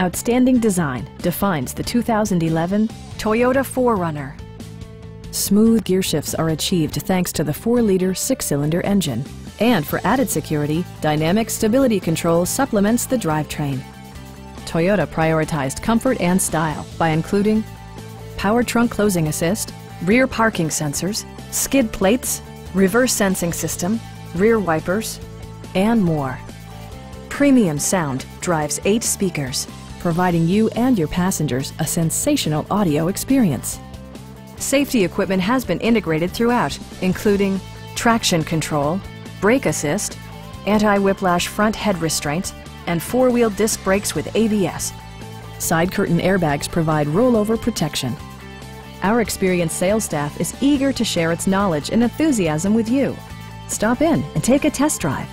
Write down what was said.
Outstanding design defines the 2011 Toyota 4Runner. Smooth gear shifts are achieved thanks to the 4-liter 6-cylinder engine. And for added security, Dynamic Stability Control supplements the drivetrain. Toyota prioritized comfort and style by including power trunk closing assist, rear parking sensors, skid plates, reverse sensing system, rear wipers, and more. Premium sound drives 8 speakers, providing you and your passengers a sensational audio experience. Safety equipment has been integrated throughout, including traction control, brake assist, anti-whiplash front head restraints, and 4-wheel disc brakes with ABS. Side curtain airbags provide rollover protection. Our experienced sales staff is eager to share its knowledge and enthusiasm with you. Stop in and take a test drive.